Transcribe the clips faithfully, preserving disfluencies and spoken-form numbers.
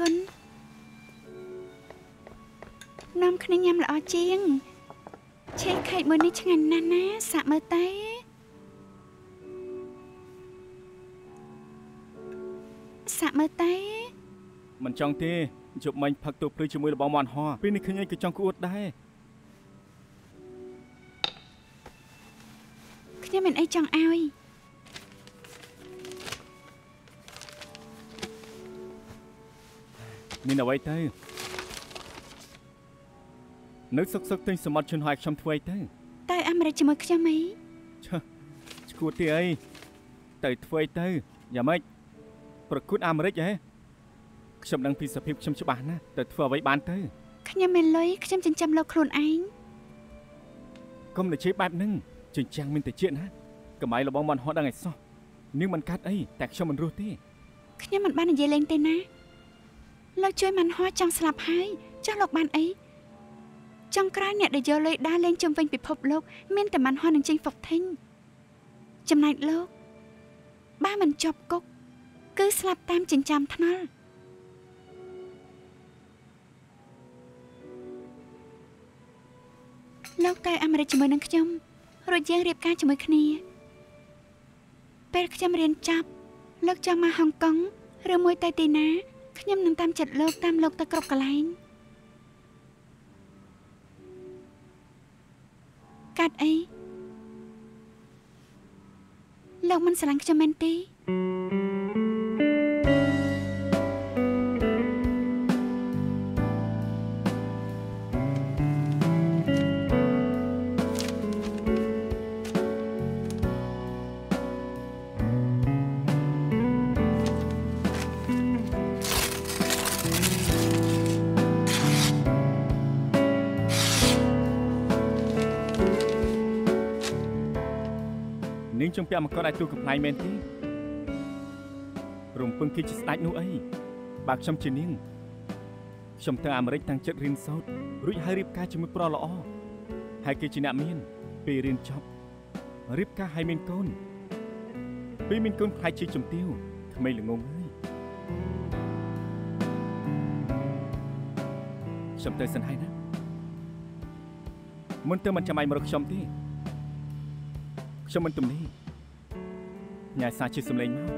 คุณน้ำขนมยำละอเจียงใช้ไข่บนนี้ช่างอันนั้นนะสะเมอไตสะเมอไตมันจังที่จุดมันผักตัวปลื้มจมูกบางวันห่อปีนี้ขยันกิจจังกูอดได้ขยันเป็นไอจังเอามีอะไรเต้นึกสักสักทีสมัติชนหายชั่มถวยเต้ตายอเมริกามาขยันไหมชะกูตีไอแต่ถวยเต้อย่าไม่ประคุณอเมริกาฉันดังพิสพิบฉันจะบ้านนะแต่เธอไว้บ้านเธอขยำเป็นเลยขยำจริงจังเราโคลนไอ้ก็มันจะใช้แบบนึงจริงจังมันแต่เชื่อนะก็หมายเราบอกมันฮอตอะไรซ้อนี่มันกัดไอ้แต่ฉันมันรู้ที่ขยำมันบ้านอะไรเล่นเต้นนะเราช่วยมันฮอตจังสลับให้จังหลอกบ้านไอ้จังใกล้เนี่ยเดี๋ยวเลยได้เล่นจมเป็นปิดพบโลกเม้นแต่มันฮอตจริงๆฝกทิ้งจำนายโลกบ้านมันจบกุ๊กคือสลับตามจริงจังท่านั้นแล้วแต่อเมริกาเมืองนั้นขยมเราเยี่ยงเรียบการจมูกคณีเป็ดขยมเรียนจับเลิกจังมาฮ่องกงเรือมวยไตตีนะขยมนั่งตามจัดเลิกตามเลิกตะกรบกระไลกัดไอเลิกมันสลังขยมแมนตีจงเปียมันก็ได้ตัวกับนายเมนที่รวมเพิ่งคิดจะสไตล์นู้นไอ้บางชั่มชินิ่งชั่มทางอเมริกทางเจ็ดรินซอดรุ่ยให้ริบการจมูกปลอละอ้อให้กิจนาเมียนปีรินช็อปริบการให้เมนก้นปีเมนก้นให้ชีจมติ้วทำไมหรืองงเอ้ยชั่มเตยสันให้นะมันเตยมันจะไม่มารักชั่มที่ชั่มมันตุ่มนี้ยายสาชิสมเลงมาก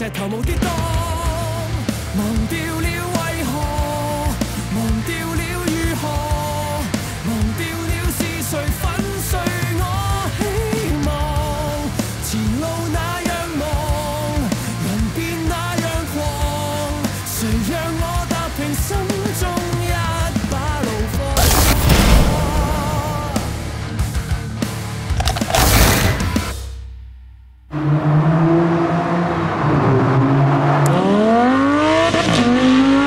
石頭無跌宕，忘掉了為何，忘掉了如何，忘掉了是誰粉碎我希望。前路那樣茫，人變那樣狂，誰讓我踏平心中一把怒火？Thank you.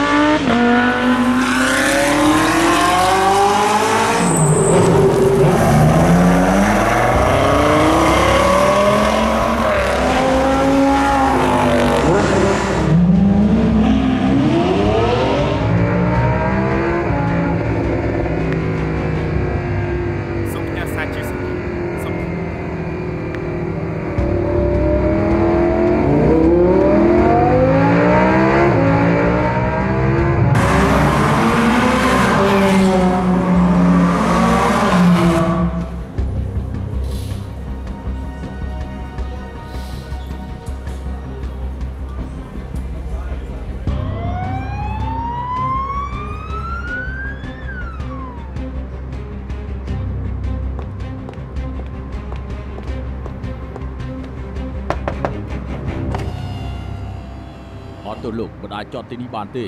ตัวลูกมันอาจจอดที่นี่บานตี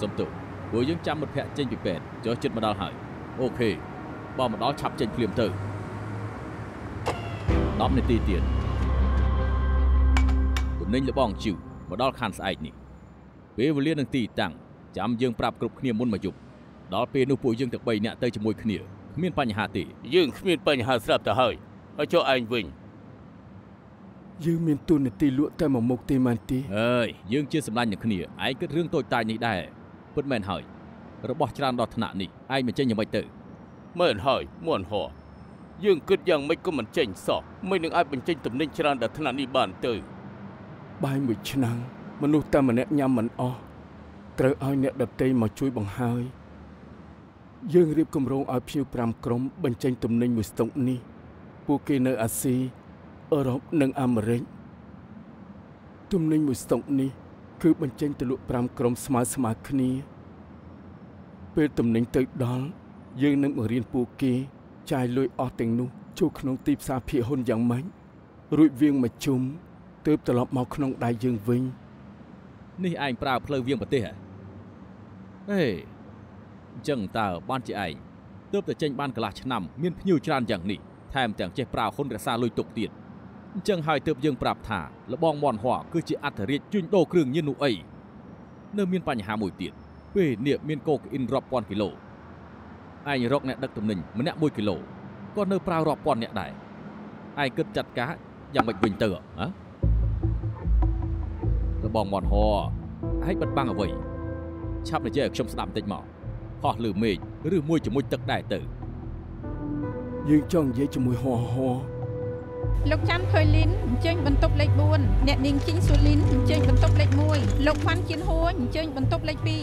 สมตุกหัวยังจำมันแพะเจนปีเป็ดเจอเจ็ดมันดาวหายโอเคบอมันดาวฉับเจนเปลี่ยนเตอร์ดอมในตีเตียนผมนิ่งและบ้องจิ๋วมันดาวขันสายนี่เวเวเลียนหนึ่งตีต่างจำยังปรับกรุบเขียมมุนมาจุบดาวเปนูปูยังตะใบเนี่ยเตยจมวยเขียมีนปัญหาตียังมีนปัญหาสลับตะหายเอาเจ้าอันวิ่งยืมเงินตุนตีลุ่ยแต่หมกมกตีมันตีเอ้ยยืมเชื่อสำนักอย่างนี้ไอ้ก็เรื่องตัวตายนี่ได้เพื่อนแม่นหอยระบบจานดอถนัดนี่ไอ้มันเจนยังไม่ตื่นแม่นหอยม่วนห่อยืมกึศยังไม่ก็มันเจนสอบไม่นึกไอ้เป็นเจนตุ่มนิ่งจานดอถนัดนี่บานตื่นใบหมึกชนังมนุษย์แต่มันเนี่ยยำมันอ้อเตอไอ้เนี่ยดับตีมาช่วยบังหายยืมรีบกำลังเอาผิวพรำกลมเป็นเจนตุ่มนิ่งมุสตงนี่ปูเกเนออาซีเออรบนังอเมริกตุ่มในมุสตงนี้คือบัญชีตลุปรามกรมสมาสมาคณีเปิดตุ่มในตึกดอนยังนังเรียนปูกีชายลอยออกแต่งนุ่งชูขนมตีบสาเพียหนอย่างไม้รุ่ยเวียงมาชุมเติบตลอดมาขนมได้ยังวิ่งนี่ไอ้ปลาเพลเวียงปะเตะเฮ้ยจังตาบ้านจีไอเติบแต่เจนบ้านกลาชนำเมียนพิวจานอย่างนี้แถมแต่งเจ้าปลาคนกระซาลอยตกเตียนจังหายเติบยังปรับถาและบองมอนหัวคือจีอัตริจุนโตเครื่องยืนหนุ่ยเนื้อมีนปัญหาหมวยเตียนเป้เนียมีนโกกอินรอบปอนกิโลไอ้รอกเนี่ยดักตุ่มหนึ่งมันเนี่ยมวยกิโลก็เนื้อปลารอบปอนเนี่ยได้ไอ้เกิดจัดกะยังไม่วิ่งเตอฮะและบองมอนหัวให้บัดบังเอาไว้ชับในเจ้าชมสนามเตะหมอหอหรือเมย์หรือมวยจะมวยตักได้เตอยืนจ้องเย่จะมวยหัวหัวลูกจันเคยลิ้นเจ้งบรรทุกเล็กบุญเน็ตดิ้งชิ้นสุดลิ้นเจ้งบรรทุกเล็กมวยลูกฟันกินหัวเจ้งบรรทุกเล็กปี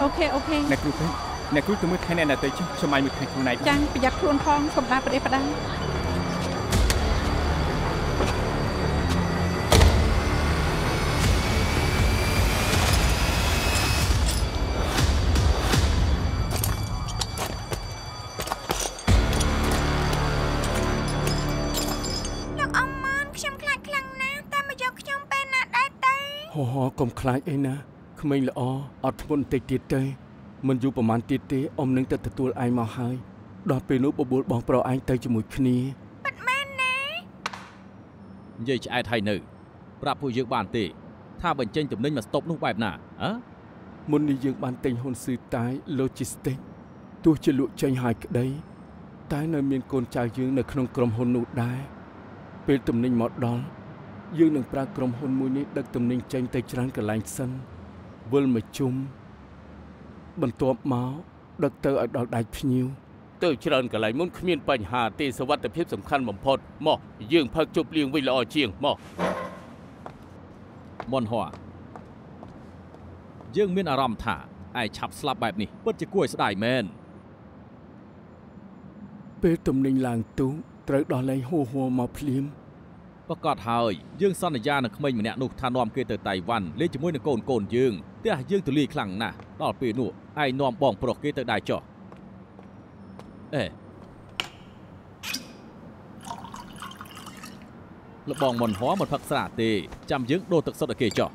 โอเคโอเคนักครูพี่นักครูตัวมือแค่แน่นแต่ชื่อชมัยมือแข็งคนไหนจังประหยัดครูนทองสมบัติประเดี๋ยวประดังลูกอมมันขยำคลายคลังนะแต่ไม่ยกขยำเป็นนะได้เต้โอ้โหกลมคลายเองนะไม่ละอ๋ออัดบนเตะตีเตะมันอยู่ประมาณตีเตะอมนึงแต่ตัวไอมาหายดอเปนุบบุบองเปล่าไอเตะจมูกคณีปัดแม่เน่ยัยจะไอไทยหนึ่งปรับผู้เยอะบานเตะถ้าบัญชีจุดนึงมาตบนุ่งแบบน่ะอ่ะมันนี่เยอะบานเตะหุ่นสื่อตายโลจิสติกตัวจะลุกใจหายก็ได้ตายในเมียนโกนใจยืงในขนมกลมหุ่นหนุดได้เป็นตุ่มนึงหมดดอนยืงหนึ่งปลากลมหุ่นมูนี้ดักตุ่มนึงใจเตะจรันกับลายสันเวลมาจุมบรรทุกม้าดักเตอร์ดอกได้พิ้วเตอร์เชิญกับไหลมุนขมิ้นปัญหาตีสวัสดิ์แต่เพียบสำคัญบ่มพดหม้อยื่งพักจบเลี้ยงไว้รอเชียงหม้อมอนหัวยื่งเมียนอารมณ์ถ่าไอฉับสลับแบบนี้เปิดจะกล้วยสดายแมนเปิดตุ่มหนึ่งหลังตู้เตอร์ดอกไหลหัวหัวมาพลิมประกาศหายยื่งสัญญาณขมิ้นเนี่ยนุธานอมเกตเตอร์ไต้หวันเลี้ยจมวยนโกนโกนยื่งเดี๋ยวยื่นตุลีคลังนะตอนปีนู่ไอ้นอมบองโปรเกตได้จ่อเอ๊ะระบองมันหัวมันพักสาตีจำยื่นโดนตกสะเกจ่อ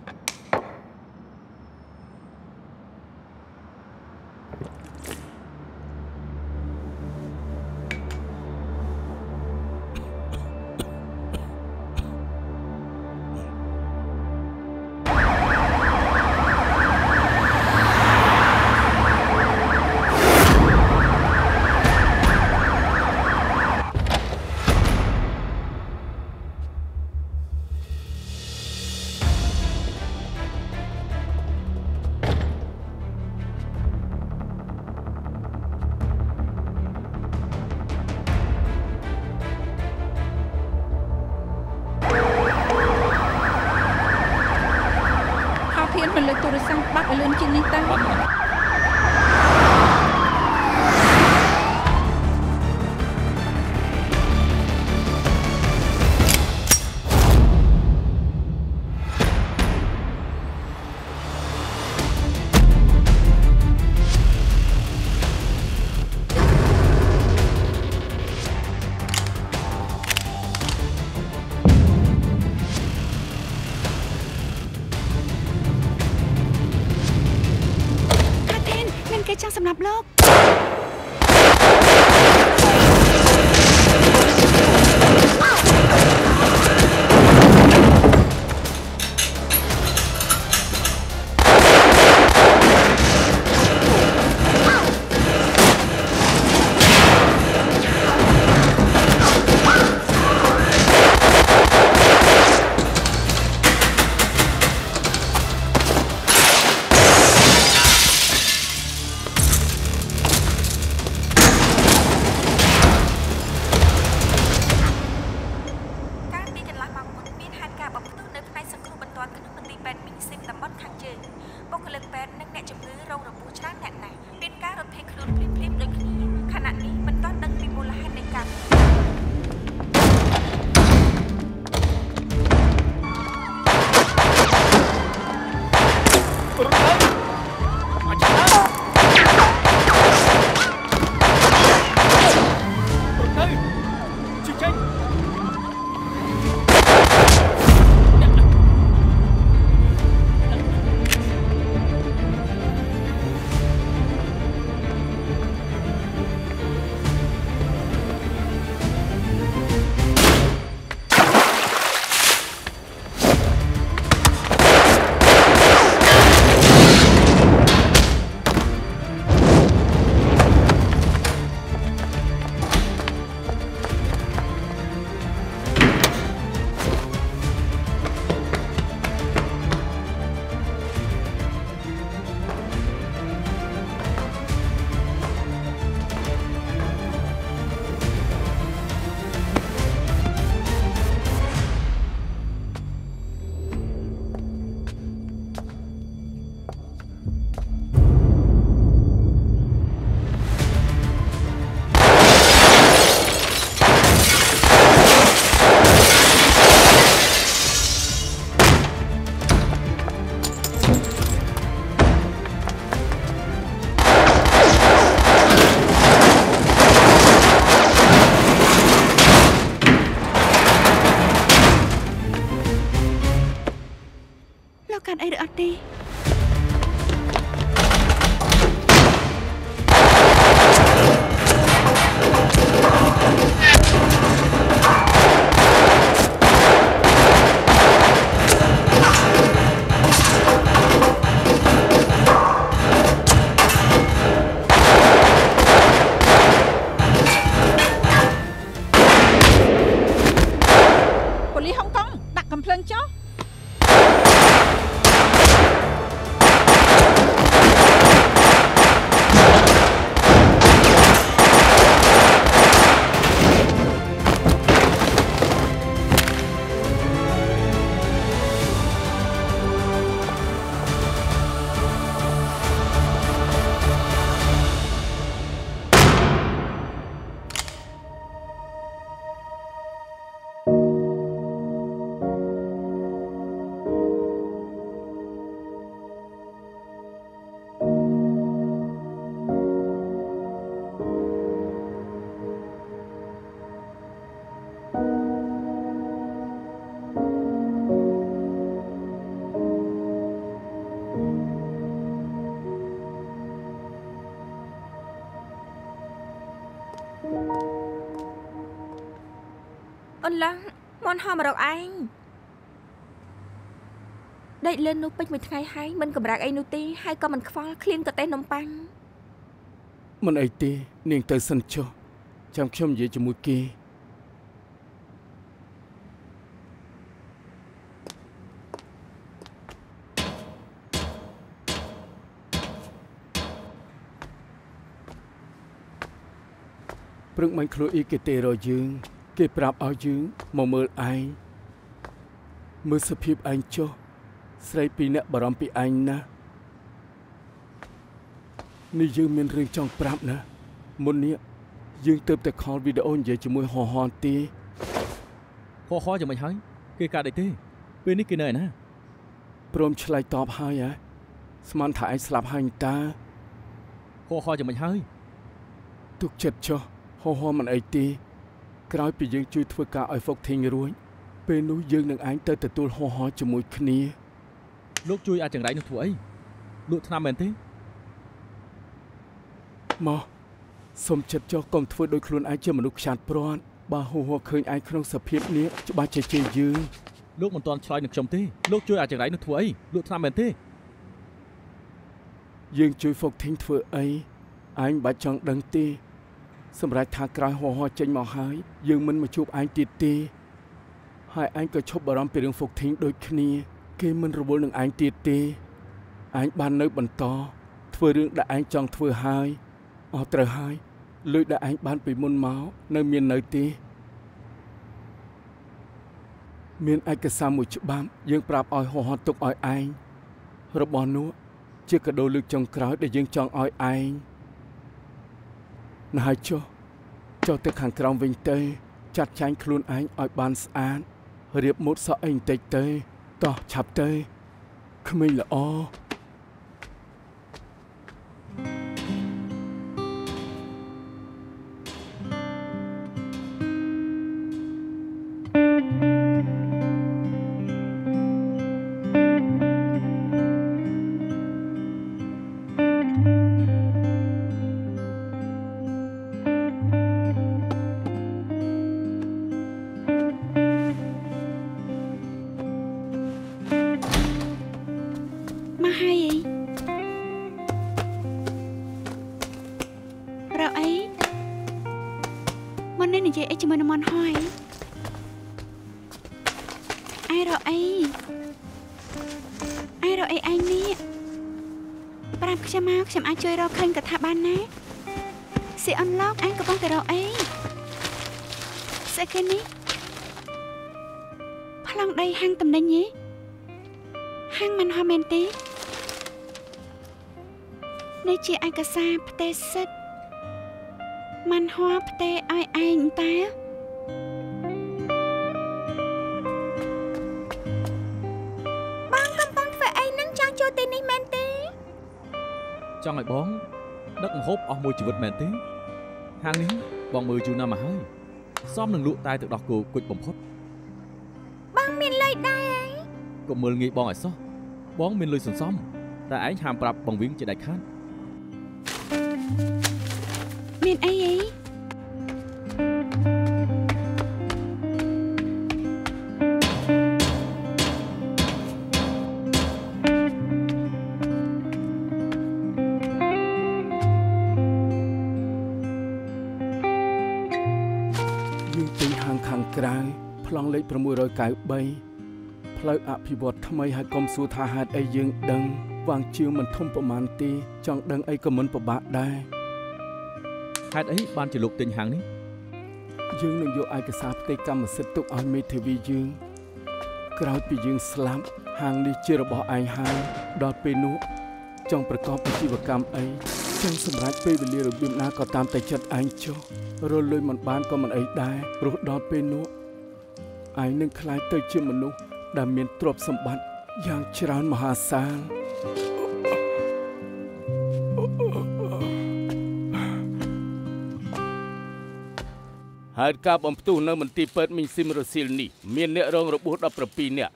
สังปักเลื่อนกินนี่ตั้งช่างสำหรับโลกลังมอนหอมเราไอ้ได้เล่นนุ๊กเป็นวันไงให้มันกับรักไอ้นุตีให้ก็มันฟ้าคลีนกับเต้นนมปังมันไอ้ตีเนียงเตยสันโชจำช่อมเยจะมุกีปรึกมันครูอีกเตยรอยึงเก็บปรับเอายื้อมาเมื่อไอเมื่อสภิบไอโจใส่ปีนักบารมีไอนะ นี่ยืมเงินเรื่องจังปรับนะมันเนี่ยยืมเติมแต่คอวิดีโอใหญ่จะมวยห่อหอนตีพอคอจะไม่ใช่เกี่ยวกับอะไรตีเป็นนี่กี่เนยนะพร้อมชลัยตอบให้อะสมานถ่ายสลับให้ตาพอคอจะไม่ใช่ทุกเช็ดจ้ะห่อหอนมันไอตีกลายเป็นยืมจุดฝึกการไอฟกทิ้งรู้เป็นนู้ยืมหนึ่งอันเติมแต่ตัวห่อหอนจะมวยคณีลูกจุยอาจจะไรนึกถวยลูกทำเหมือนตีหมอสมเจ็บจอกองทวดโดยคลุนไอเชื่อมนุษย์ชาติพร้อนบาหัวเคยไอขนมสเพียบนี้จะบาดเจ็บยื้อลูกมันตอนชลอยหนึ่งชมที่ลูกช่วยอาจจะไรนึกถวยลูกทำเหมือนที่ยืงช่วยฟกทิ้งทวดไอไอบาดจังดังตีสำหรับทางกลายหัวหัวใจหมอหายยืงมันมาชุบไอตีตีให้ไอก็ชอบบารมเป็นเรื่องฟกทิ้งโดยคณีเกมมันระบุหนึ่งไอตีตีไอบานนึกบรรทอทวดเรื่องได้ไอจังทวดหายออเตอร์ไฮลุยได้บ้านไปมุนเมาในเมียนในตีเมียนไอกระซามุจบ้ามยังปราบออยหอหอตกออยไอระบอนัวเชื่อกระโดดลึกจงกร้อยได้ยังจองออยไอนายโจเจ้าตึกหางกรองวิ่งเตยจัดชายคลุนไอออยบานสะอาดเรียบมุดสะเองเตยเตยต่อฉับเตยขมิละอมันฮอปเตะไอไอตาบ้องกำปองเฟอไอนั่งจางโจตีในแมนตีจางไอบ้องดักฮบออกมวยชีวิตแมนตีทางนี้บ้องมือจูน่ามาให้ซ้อมหนึ่งลุตายตึกดอกกูกุดบ่มพดบ้องมินเลยได้ก็มืองี้บ้องไอซ้อบ้องมินเลยส่วนซ้อมแต่ไอหามปรับบ้องวิ่งจะได้ขั้นเมียนไอ้ยืนตึงห่างขังกลางพลังเล็กประมุยรอยกายใบพลายอภิบดทำไมหากรมสูทาหาดไอ้ยืนดังวางชิวมันทุ่มประมาณตีจังดังไอ้ก็เหมือนประบะได้หาดไอ้บ้านจะลุกติงหางนี้ยืงหนึ่งโยไอกระซับเตะกรรมมาเสตุกออนเมทวียืงกราบปียืงสลับหางนี้เจอระบอไอหางดอดเปนุจงประกอบพิธีกรรมไอจงสำรัดเปเบลีหรือบิมนาก็ตามแต่จัดไอโจรอเลยมันบ้านก็มันไอได้รู้ดอดเปนุไอหนึ่งคล้ายเตยเชื่อมนุษย์ดำเมียนตรวจสมบัติอย่างชรานมหาศาลหากการบ่มตู้นั้นมันตีเปิดมิซิมโรซิลนี่เมียนเนื้อรองระบุดับประปีเนี่ย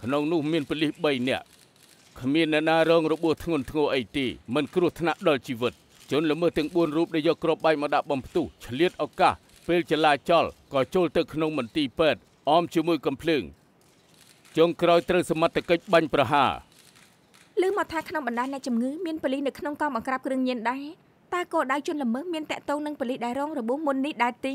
ขนมนุ่มเมียนผลิตใบเนี่ยขมิ้นนานารองระบุทงนทงไอตีมันครุฑนาดอลชีวิตจนละเมื่อถึงบุญรูปได้ยกกรอบใบมาดับบ่มตู้เฉลี่ยเอาก้าเปลจลาจอลก่อโจลเตอร์ขนมมันตีเปิดออมชิมุยกำพลึงจงกรอยเตอร์สมัติกิจบัญประหาลืมมาทายขนมบรรดาในจำงื้อเมียนผลิตในขนมกำมากราบกระเงียนได้ตาโกได้จนละเมื่อเมียนแตะโต้นั่งผลิตได้รองระบุมนนิได้ตี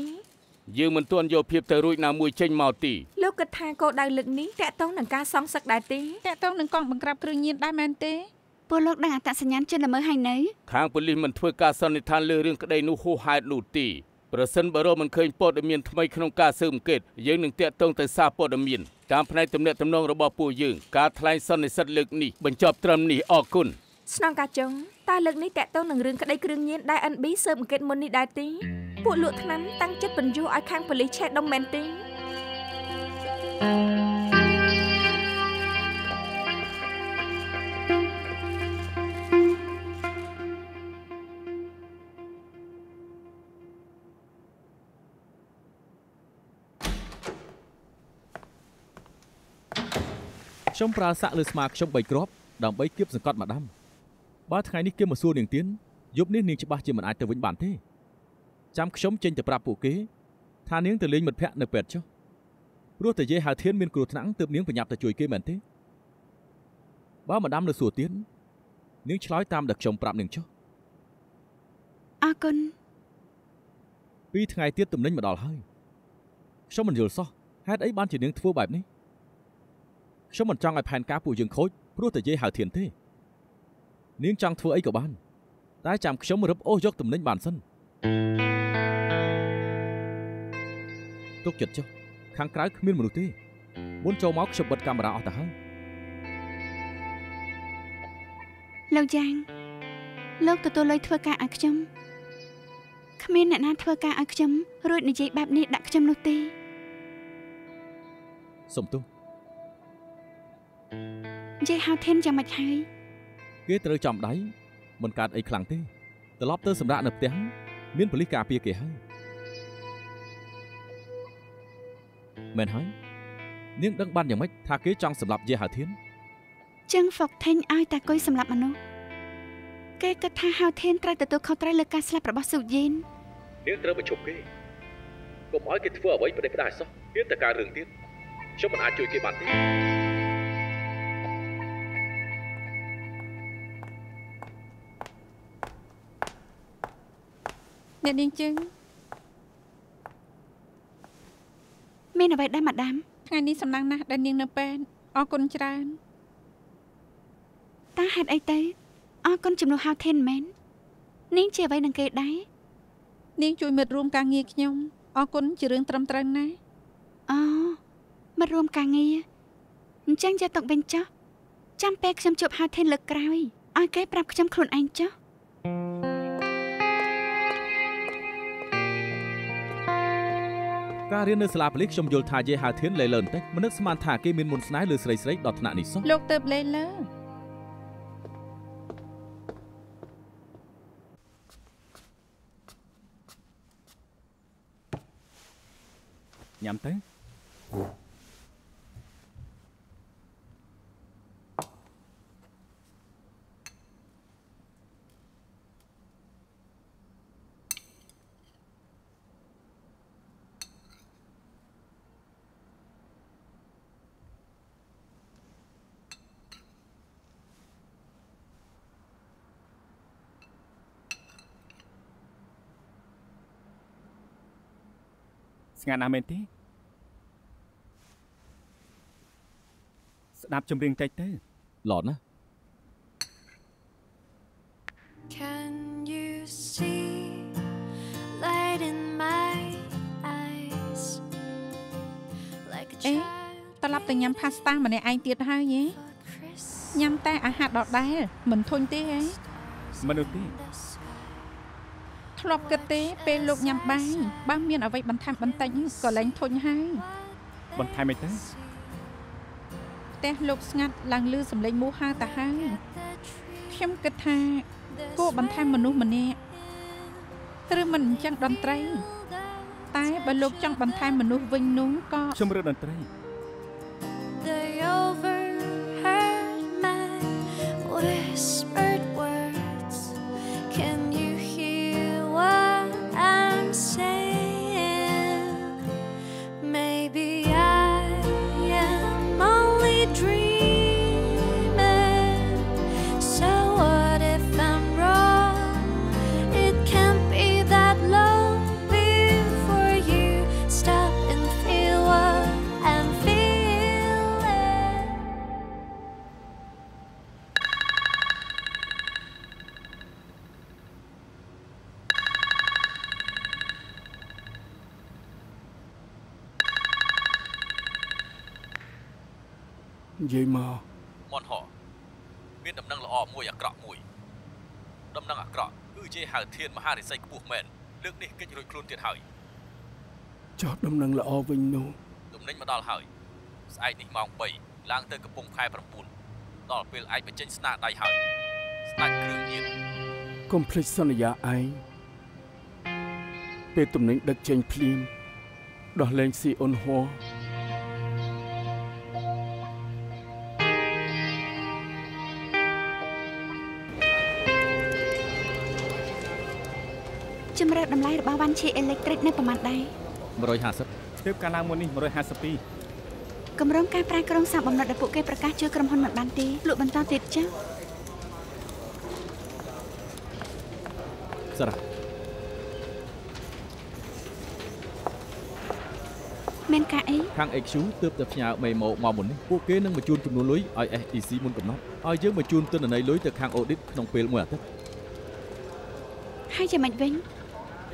ยืมมันต้วนโยเพียบแต่รุ่ยนามวยเชงเมาตีลูกกระทาโกได้ลึกนี้แต่ต้องหนังการซ้อมสักได้ตีแต่ต้องหนังกองบังกราบกระเงียนได้แมนตีปลดดังอัตสัญญาณจนละเมื่อให้ไหนข้างผลิตมันถ้วยกาสันนิทานเรื่องกระไดนูหูหายหลุดตีประสิทธิ์บารมันเคยปอดเมียนทำไมขนมกาซึมเกิดยืงหนึ่งเตะตรงแต่ซาปอดเมียนตามพนัยตำเนียตำนองระบอบปูยืงการทลายซ่อนในสัตว์เล็กนี่บรรจบตรมนี่ออกกุน สนองกาจงตาเลิกนี้แตะต้องหนึ่งเรื่องก็ได้เครื่องเย็นได้อันบีเสริมเกตมนนี่ได้ตีผู้หลุดนั้นตั้งใจเป็นยูไอคังผลิตแช่ดองแมนตีชมปราศะหรือสมาชมใบกรอบดำใบเก็บสังกัดมาดำบ้าทายนี่เก็บมาสู้หนึ่งตีนยุบนี่หนึ่งจะบ้าจีมันอาจจะวิ่งบันเท่จำชมเจนจะปราบปุกเก๋ทานี้แต่เลี้ยงมันแพะในเป็ดเจ้ารู้แต่เย่หาเทียนเมียนกรูดหนังเติมเนี้ยงไปหยับแต่จุยเก๋เหมือนเท่บ้ามาดำเลยสู้ตีนเนี้ยชลอยตามดักชมปราบหนึ่งเจ้าอากันปีทายเตี้ยตุ่มนั้นมาดอลให้ชมมันเยอะซะให้ไอ้บ้านจีเนี้ยทั่วแบบนี้ชมมันจังไอแผ่นกาปูยังโคตรรู้แต่เย่หาเทียนเท่เนี้ยจังทั่วไอ้กับบ้านตายจำชมมันรับโอ้ยกตุ่มนั้นบานสั้นตกจัดเจ้าข้างกลางมีมนุษย์ที่บนโจมอกฉบับกล้องเราแต่ห้างเล่าจังเล่าตัวตัวเลยทัวร์การอักจมขมิ้นหน้าทัวร์การอักจมรถในใจแบบนี้ดักจมนุษย์ที่สมตุใจหาวเทนจะมาใช้เกตเตอร์จอมได้มันการไอ้คลังที่แต่ล็อบเตอร์สำระหนับเตียงมีนผลิกาเปียเกให้เมนหายเนื่องดังบันอย่างไม่ทาเก๋จังสำหรับเยหาเทียนจังฝกเทนไอแต่ก้อยสำหรับมนุษย์เก๋ก็ทาหาวเทนตราแต่ตัวเขาตราเลือกการสลับประบสุดเย็นเนื่องเตอร์ไปชมเก๋ก็หมายเก๋ทั่วไว้ประเดี๋ยวได้ซะเนื่องแต่การเรื่องเทียนชอบมันอาจจุยเก๋บันที่เนียนยิ่งจึงเมนเอาไปได้มาดามไงนี่สำนักนะดันยิงเนเป็นออกนจานตาหัดไอเต้ออกนจำนวนฮาวเทนเมนนิ่งเชียไว้ดังเกดได้นิ่งจุยมดรวมกางเงียกยงออกนจะเรื่องตรำตรังนะอ๋อมารวมกางเงียจังจะตกเป็นเจ้าจำเป็กจำจบฮาวเทนเลิกกลายออกเกดปรับจำโคลนไอเจ้าการเรียนในสลาปลิกชมโยธาเยหาเทียนเลยเลินเต็กมนุษย์สมานถาเกมินมุนสไนหรือสไลสไลดอทนานิซโลกเติบเลยเล่อย้ำเต็กงานอาเมนที่สนับชมเรียงใจเตอร์หลอดนะเอ๊ะตลับแต่ยำพาสต้ามาในไอเตียดให้เย้ยำแต่อาหารดอกได้เหมือนทนเต้มนุษย์ที่ทลบกระเตเป็นลูกยำใบบ้านเมียนเอาไว้บรรทายบรรทายยิ่งก่อแรงทนให้บรรทายไม่ได้แต่ลูกงัดลังลือสำเร็จมูฮาตาให้เข้มกระทาโกบรรทายมนุษย์มันเนี่ยหรือมันจังดนตรีตายบรรลุจังบรรทายมนุษย์วิญญาณก็ชมเรื่องดนตรีเย่มาหมอนหอเม មានដំណឹងល្អមួយអាក្រក់មួយដំណឹងអាក្រក់គឺជាហៅធានមហានិស័យខ្ពស់មែនលើកនេះគេចរួចខ្លួនទៀតហើយចោះដំណឹងល្អវិញនោះដំណឹងមកដល់ហើយស្អែកនេះម៉ោងបីឡើងទៅកំពង់ផែប្រាំបួនដល់ពេលឯងបញ្ចេញស្នាដៃហើយស្ដេចគ្រឿងញៀនកុំភ្លេចសន្យាឯងពេលដំណឹងដឹកចេញភ្លាមដោះលែងស៊ីអ៊ុនហួរជំរើសតម្លៃរបស់វ៉ាន់ឈីអេឡិចត្រិកនៅប្រមាណដែរ មួយរយห้าสิบ កាលឡើងមុននេះមួយរយห้าสิบสองគម្រោងការប្រែក្រងសារបំណិតដែលពួកគេប្រកាសជួយក្រុមហ៊ុនមិនបានទេលក់បន្តទៀតចា៎សារ៉ាមានការអីខាង เอ็กซ์ คิว ទើបតែផ្ញើមេម៉ូមកមុននេះពួកគេនឹងបញ្ជូនចំនួនលុយឲ្យ เอส อี ซี មុនកំណត់ឲ្យយើងបញ្ជូនទិន្នន័យលុយទៅខាង Audit ក្នុងពេលមួយអាទិត្យហើយយ៉ាងម៉េចវិញ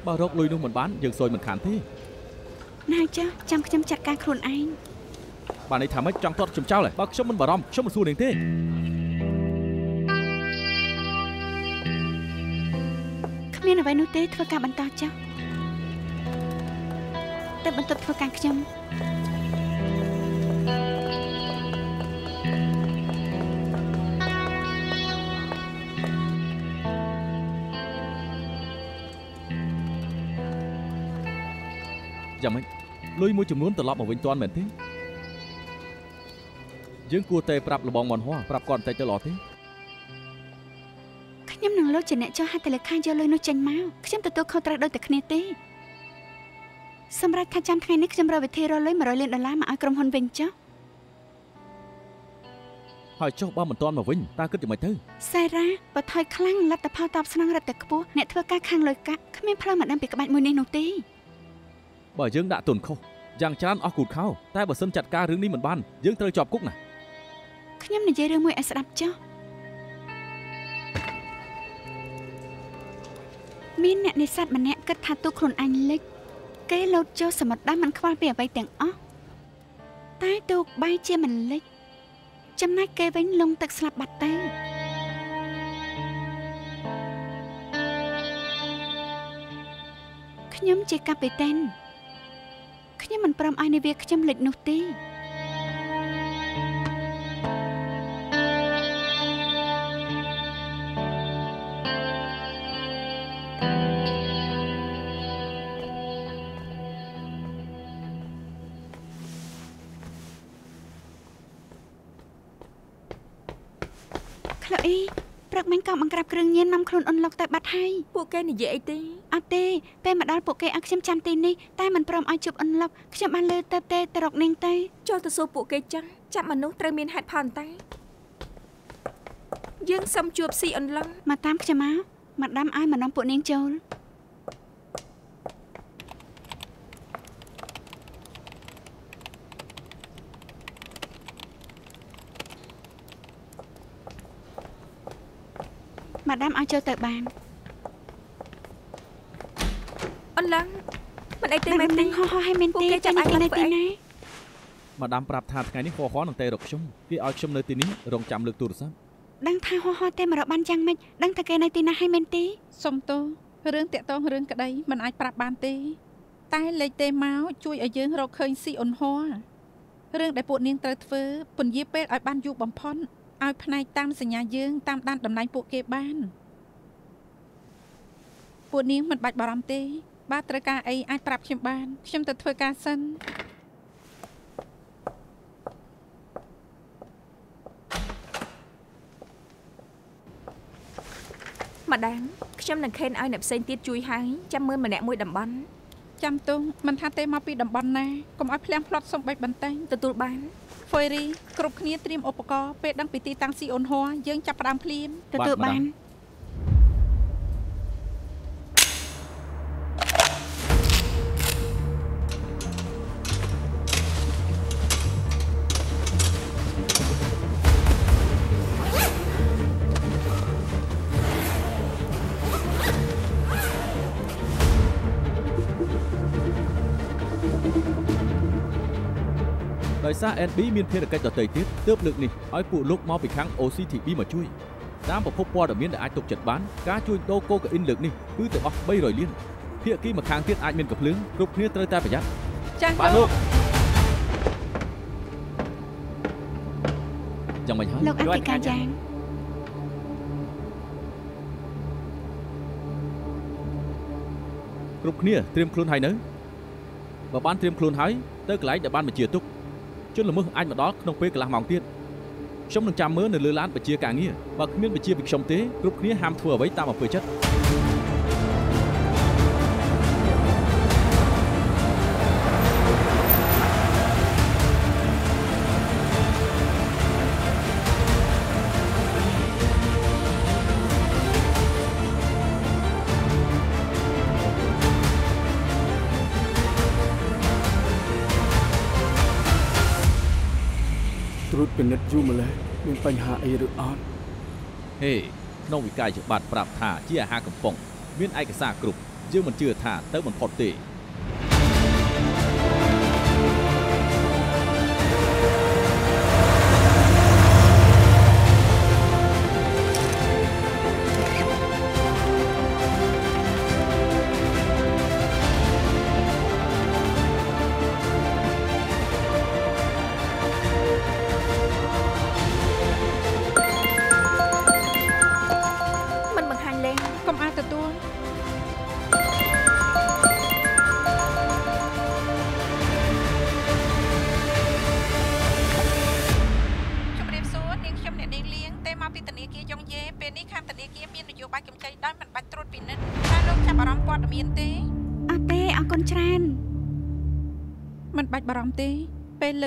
បើរកលុយនោះមិនបានយើងសួយមិនខានទេណាចាចាំខ្ញុំចាត់ការខ្លួនឯងបើនេះថាម៉េចចង់ទាត់ខ្ញុំចោលហ៎បើខ្ញុំមិនបារម្ភខ្ញុំមិនសួរនឹងទេគ្មានអ្វីនោះទេធ្វើការបន្តចាតែបន្តធ្វើការខ្ញុំយ៉ាងម៉េចលុយមួយចំនួនត្រឡប់មកវិញទាន់មែនទេយើងគួរតែប្រាប់លបងមនហោះប្រាប់គាត់បន្តិចទៅល្អទេខ្ញុំនឹងលោកជាអ្នកចុះហត្ថលេខាយកលុយនោះចេញមកខ្ញុំទទួលខុសត្រូវដូចតែគ្នាទេសម្រាប់ខែចាំថ្ងៃនេះខ្ញុំរកវិធីរកលុយមួយរយលានដុល្លារមកឲ្យក្រុមហ៊ុនវិញចុះហើយចុះបើមិនទាន់មកវិញតើគិតយ៉ាងម៉េចទៅសារ៉ាបើថយខ្លាំងលទ្ធផលតបស្នងរត់តែខ្ពស់អ្នកធ្វើការខាងលុយកាក់គ្មានផ្លូវមកដឹងពីក្បាច់មួយនេះនោះទេបើយើងដាក់ទុនខុសយ៉ាងច្រើនអស់គូតខោតែបើសិនចាត់ការរឿងនេះមិនបានយើងត្រូវជាប់គុកណាខ្ញុំនិយាយរឿងមួយឲ្យស្ដាប់ចុះមានអ្នកនេសាទម្នាក់គិតថាទូខ្លួនអញលិចគេលោតចុះសមុទ្រដែរមិនខ្វល់ពីអ្វីទាំងអស់តែទូកបាយជាមិនលិចចំណែកគេវិញលងទឹកស្លាប់បាត់តែខ្ញុំជាកាពីតែនខ្ញុំមិនព្រមឲ្យនាវាខ្ញុំលិចនោះទេបង្ក្រាបគ្រឿងញៀននាំខ្លួនអុនឡុកតែបាត់ហើយពួកគេនិយាយអីទេអត់ទេពេលមកដល់ពួកគេឲ្យខ្ញុំចាំទីនេះតែមិនព្រមឲ្យជួបអុនឡុកខ្ញុំបានលើទៅទេទៅរកនាងទៅចូលទៅសួរពួកគេចឹងចាប់មនុស្សត្រូវមានហេតុផលតែយើងសុំជួបស៊ីអុនឡុកមកតាមខ្ញុំមកម៉ាដាមឲ្យមកនាំពួកនាងចូលម៉ាដាមឲ្យចូលទៅបានអនឡាញមិនអីទេមែនទេហោះហោះឲ្យមានទីចាំអាចនៅទីណាម៉ាដាមប្រាប់ថាថ្ងៃនេះហោះហោះនឹងតែរកខ្ញុំគេឲ្យខ្ញុំនៅទីនេះរងចាំលើកទូរស័ព្ទដឹងថាហោះហោះតែមករកបានយ៉ាងម៉េចដឹងថាគេនៅទីណាឲ្យមានទីសុំទោសរឿងតាក់ទងរឿងក្តីមិនអាចប្រាប់បានទេតែលេខទេមកជួយឲ្យយើងរកឃើញស៊ីអ៊ុនហោះរឿងដែលពួកនាងត្រូវធ្វើពន្យាពេលឲ្យបានយូរបំផុតឲ្យផ្នែកតាមសញ្ញាយើងតាមដានតម្លៃពួកគេបានពួកនាងមិនបាច់បារម្ភទេបើត្រូវការអីអាចប្រាប់ខ្ញុំបានខ្ញុំទៅធ្វើការសិនម៉ាដាមខ្ញុំនឹងខេនឲ្យអ្នកផ្សេងទៀតជួយហើយចាំមើលម្នាក់មួយតំបន់ចាំទុំមិនថាទេមកពីតំបន់ណាកុំឲ្យភ្លាំងផ្លត់សំបីបន្តែងទទួលបានហ្វេរីគ្រប់គ្នាត្រៀមឧបករណ៍ពេលដឹងពីទីតាំងស៊ីអ៊ុនហួរយើងចាប់ផ្ដើមភ្លាមទទួលបាន ដោយសារ เอ็น บี មានភារកិច្ចដទៃទៀតទើបលើកនេះឲ្យពួកលោកមកពីខាង អូ ซี ที พี មកជួយតាមប្រភពព័ត៌មានដែលអាចទុកចិត្តបានការជួញដូរកូកាអ៊ីនលើកនេះគឺទៅអស់បីរយលានភាគីម្ខាងទៀតអាចមានកំភ្លើងគ្រប់គ្នាត្រូវតែប្រយ័ត្នចាស់លោកយ៉ាងមិនហើយលោកអធិការយ៉ាងគ្រប់គ្នាត្រៀមខ្លួនហើយនៅបើបានត្រៀមខ្លួនហើយទៅកន្លែងដែលបានបញ្ជាទុកជនល្មើសអាចមកដល់ក្នុងពេលកន្លះម៉ោងទៀតខ្ញុំនឹងចាំមើលនៅលើឡានបញ្ជាការងារបើគ្មានបញ្ជាពីខ្ញុំទេគ្រប់គ្នាហាមធ្វើអ្វីតាមអំពើចិត្តពិនិត្យយូរម្ល៉េះមានបញ្ហាអីឬអត់ហេក្នុងវិកាយច្បាប់ប្រាប់ថាជាអាហារកំប៉ុងមានឯកសារគ្រប់យើងមិនជឿថាទៅបំផុតទេ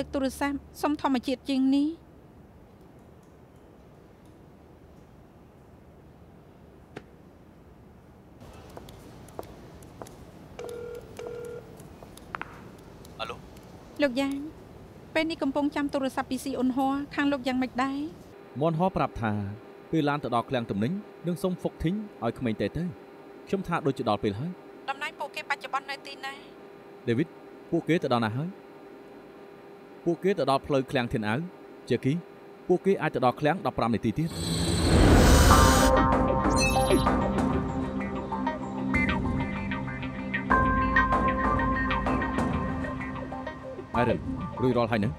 លើកទូរស័ព្ទសុំធម្មជាតិជាងនេះអាឡូលោកយ៉ាងពេលនេះកំពុងចាំទូរស័ព្ទពីស៊ីអ៊ុនហ័រខាងលោកយ៉ាងមិនដែរមនហ័រប្រាប់ថាពេលឡានទៅដល់ឃ្លាំងទំនិញនឹងសុំហ្វុកធីងឲ្យក្មេងតេទៅខ្ញុំថាដូចជាដល់ពេលហើយតំណែងពួកគេបច្ចុប្បន្ននៅទីណាដេវីតពួកគេទៅដល់ណាហើយពួកគេទៅដល់ផ្លូវឃ្លាំងធានអៅជាគីពួកគេអាចទៅដល់ឃ្លាំងដប់ប្រាំនាទីទៀតអរិយរួចរាល់ហើយណា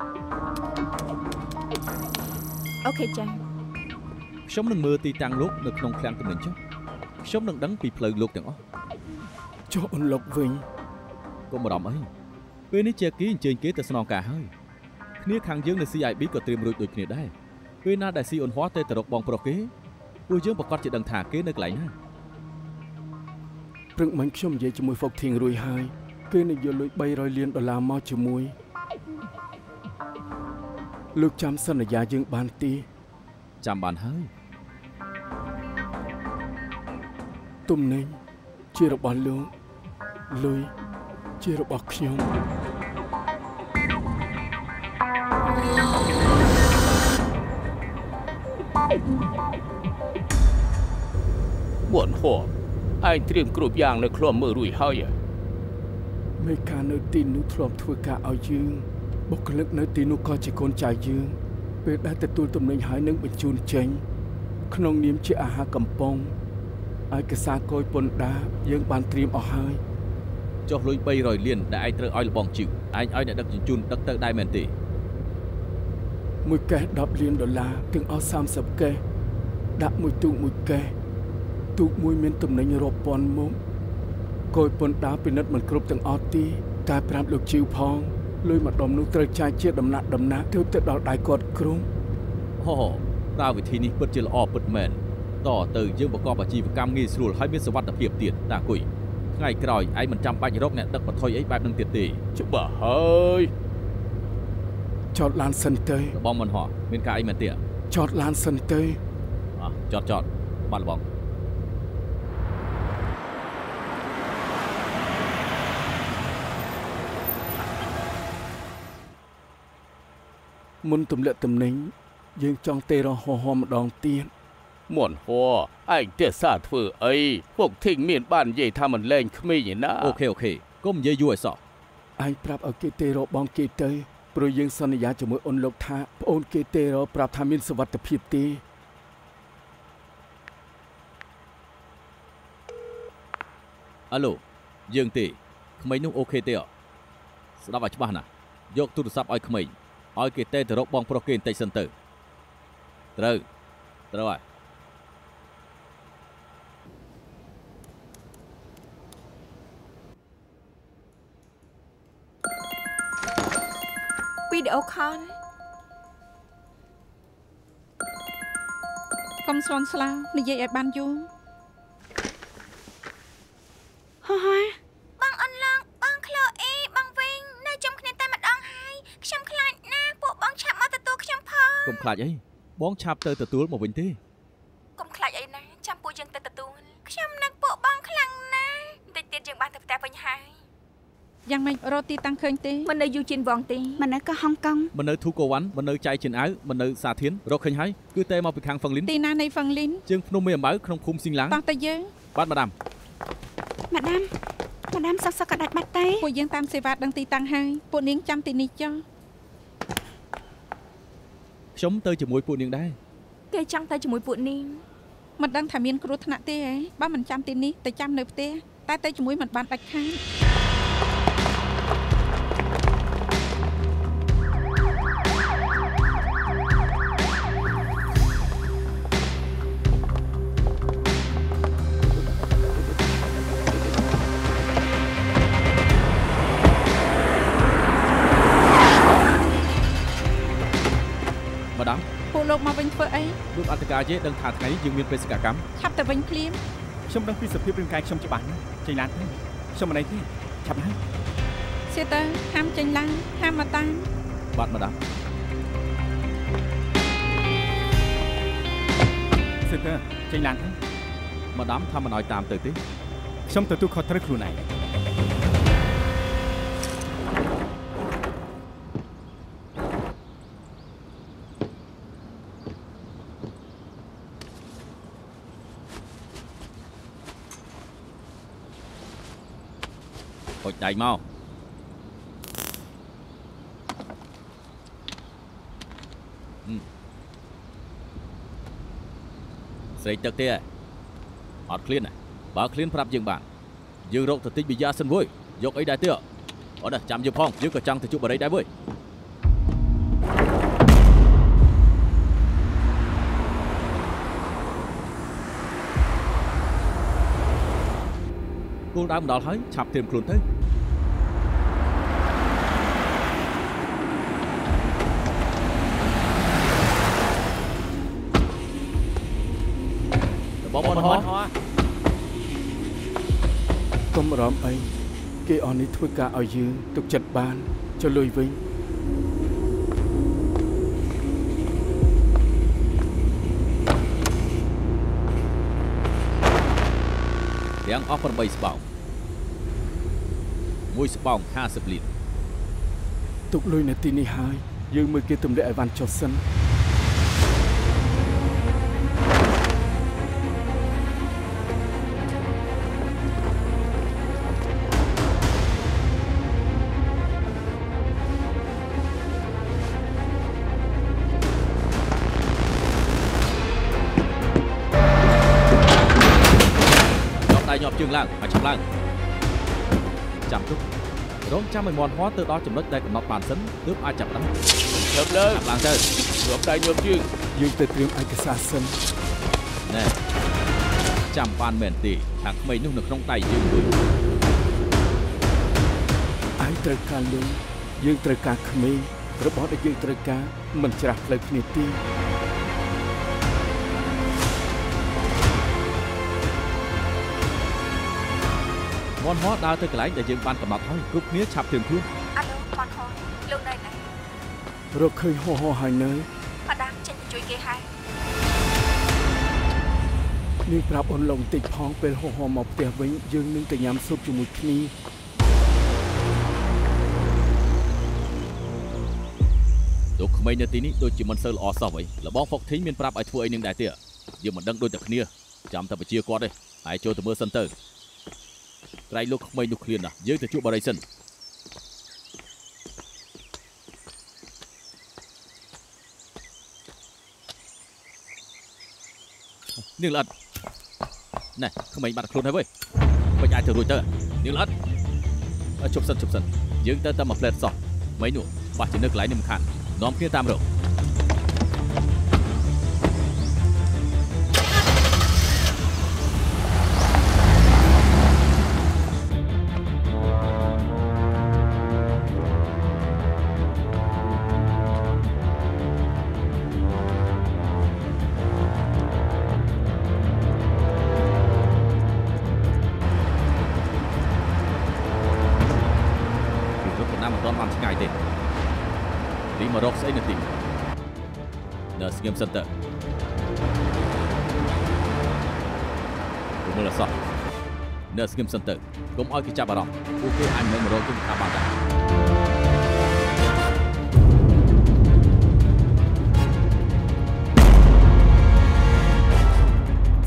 អូខេចាខ្ញុំនឹងមើលទីតាំងលោកនៅក្នុងឃ្លាំងទំនិញចុះខ្ញុំនឹងដឹងពីផ្លូវលោកទាំងអស់ចុះអូនលោកវិញកុំបារម្ភអីពេលនេះជាគីអញ្ជើញគេទៅស្នងការហើយគ្នាខាងយើងនៅ ซี អាយ บี ក៏ត្រៀមរួចដូចគ្នាដែរពេលណាដែលស៊ីអ៊ុនហ័រទៅទៅរកបងប្រុសគេពួកយើងប្រកាសជាដឹងថាគេនៅកន្លែងណាព្រឹកមិញខ្ញុំនិយាយជាមួយហ្វុកធីងរួចហើយគេនឹងយកលុយបីរយលានដុល្លារមកជាមួយលោកចាំសន្យាយើងបានទីចាំបានហើយទំនិញជារបស់លោកលុយជារបស់ខ្ញុំមួនហោឯងត្រៀមគ្រប់យ៉ាងនៅក្លាមមើលរួយហើយមេការនៅទីនោះធ្លាប់ធ្វើការឲ្យយើងបុគ្គលិកនៅទីនោះក៏ជាកូនចៅយើងពេលដែលទទួលទំនិញហើយនឹងបញ្ជូនចេញក្នុងនាមជាអាហារកំប៉ុងឯកសារគយពន្ធដារយើងបានត្រៀមអស់ហើយចុះលុយបីរយលានដែលឯងត្រូវឲ្យលបងជឹកឯងឲ្យអ្នកដឹកជញ្ជូនដឹកទៅដែរមែនទេមួយកេសដប់លានដុល្លារទាំងអស់សាំសិបកេសដាក់មួយទូកមួយកេសទូកមួយមានទំនិញរាប់ពាន់មុខគយពន្ធដារពិនិត្យមិនគ្រប់ទាំងអស់ទីតែប្រាប់លោកជីវផងលុយមួយដុំនោះត្រូវចែកជាដំណាក់ដំណាក់ទៅទៅដល់ដៃគាត់ក្រុងអូតើវិធីនេះពិតជាល្អពិតមែនតទៅយើងប្រកបអាជីវកម្មងាយស្រួលហើយមានសុវត្ថិភាពទៀតតាអគុយថ្ងៃក្រោយឯងមិនចាំបាច់រកអ្នកដឹកបន្ថុយអីបែបនឹងទៀតទេច្បាស់ហើយចតឡានសិនទៅបងមិនហោះមានការអីមែនទេចតឡានសិនទៅអោះចតចតបាទបងមុនទម្លាក់ទំនិញយើងចង់ទេរហោហោម្ដងទៀតមួនហោឯងទេសាធ្វើអីពួកធីងមានបាននិយាយថាមិនលែងក្មេងឯណាអូខេអូខេកុំនិយាយយូរឲ្យសោះឯងប្រាប់ឲ្យគេទេរបងគេទៅ รยงสัญญาจมวยอนลกท่าโอนเกเตเราปราบทามินสวัสดิ์พิบตีอัลโหลยังตีขมายนุ่งโอเคเตอสำหรับอาชีพนะยกตุลซับไอขมายไอเกเตอเราบองโปรเกนไตเซนเตอร์เติร์เติร์ไอวิดีโอคอนกำสอนสลาในเยอบันยุงฮะบางอันลังบางคลอเอบางวิงนายจมคในแต่มัดองไห้ชมคลาดหน้าปวบบองฉับมาแต่ตัวชมพอกลมคลาดไอ้บ้องฉับเตอแต่ตัวมาวินที่กลมคลาดไอ้นะจำปูยังแต่แต่ตัวชมนักปวบบองคลังนะแต่เตียนยังบานแต่แต่วินไห้ยังไม่โรตีตังเคิงตีมันเลยอยู่จีนวองตีมันเลยก็ฮ่องกงมันเลยทุกวันมันเลยใจจีนไอ้มันเลยสาธินเราเคยให้คือเตะมาไปทางฝั่งลิ้นตีนาในฝั่งลิ้นจึงพนมเมียมเบ้อขนมคุมสิงหลังตาตะเยอะบ้านมาดามมาดามมาดามสักสักกระดับบัดไตปุยยังตามเสวะดังตีตังให้ปุยเนียงจำตีนิจ้าชมเตยจมูกปุยเนียงได้เกยจังเตยจมูกปุยเนียงมันดังถามีนครุธนาเตะบ้านมันจำตีนิแต่จำเนยเตะแต่เตยจมูกมันบานตะข้างมาเป็นเพื่อไอ้รูปอัตกาเยดังถาดไงยืมเงินเป็นสกัดกรรมชับแต่เป็นครีมชมดังพิสพิบเป็นการชมจับบันใจรันชมอะไรที่ชับให้เซเตอร์ห้ามใจรันห้ามมาตั้งบัดมาดับเซเตอร์ใจรันมาดับทำมาหน่อยตามเตยติชมเตยตู้คอร์ทรัครูไหนใจเมาใส่ตึกเตะอดคลีนบ่าคลีนพรับยิงบานยืงโรคติดบิยาสันวุ้ยยกไอ้ได้เตะอ๋อเด้อจำยืงพองยืงกระจังติดจุบอะไรได้วุ้ยกูดามดาวให้ฉับเตรียมคลุนเท่บอลบอลบอลต้มร้อมไอ้เกออนิทุกกาเอายืนตกจัดบานจะลุยวิ่งเลี้ยงออกเป็นใบสปองมวยสปองห้าสิบลิตรตกลุยในตีนี้หายยืนมือเกตุ่มได้ไอ้วันจอดสั้นจึงล่างมาจับล่างจับทุกร้องจำมันมอนฮอตัวดอจุ่มลึกได้กับน็อตปานซินตึ๊บอาจับนั้นจับเลยจับล่างเจอจับได้ยกจึงยืนเตะเตรียมไอกระซาซินแน่จับปานเหม็นตีหากไม่นุ่งหนักน้องไตยืนดุยไอเตะการลุยยืนเตะการขมิ้นระบบได้ยืนเตะการมันจะรักเลยพิธีบอลฮอตดาวเตะกระไรแต่ยืนบานกับหมัดท้ายกรุ๊ปนี้ฉับถึงพื้นอันนู้นบอลฮอตลูกใดไหนเราเคยห่อห่อหายเนยมาดามเช่นจุยเกย์หายนี่ปราบอนลงติดพ้องเป็นห่อห่อหมอบเตะไว้ยืนนึงแต่ย้ำซุปอยู่มุดนี้ตัวขมิ้นตีนี้โดยจิมันเซอร์ออสเอาไว้แล้วบอลฟอกทิ้งเมียนปราบไอ้ทัวไอ้หนึ่งได้เตะยืนมันดังโดยแต่เนื้อจำแต่ไปเชียร์ก่อนเลยไอ้โจตัวเมอร์เซนเตอร์ไตรลูกไม่ลูกเคลียนนะเยอะแต่ชุบบริสัน นึ่งลัดนี่คือมันบัดคลุนให้เว้ยปัญญาถือรูเตอร์นึ่งลัดชุบสันชุบสันยืงเตอร์ตามมาเพลทสองไม่หนุ่มบาดถึงนึกไหลหนึ่งขันน้อมเพี้ยตามเราเกมสันเตอร์กุมมือละสองเนอร์สเกมสันเตอร์กุมอ้อยกิจบารมโอเคอันเมมโรกุมอาบันดา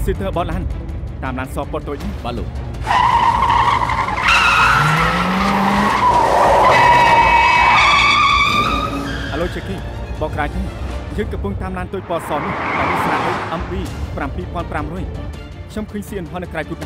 ซิเตอร์บอลลันตามลันสอบปอตัวยิ่งบาลูอโลเชกี้บอกรายที่ยึดกับปุงตามลานตัวปอสอนแต่ในสนามอัมพีปรำปีปอนปรำด้วยช่ำคืนเซียนพอนกรายกุด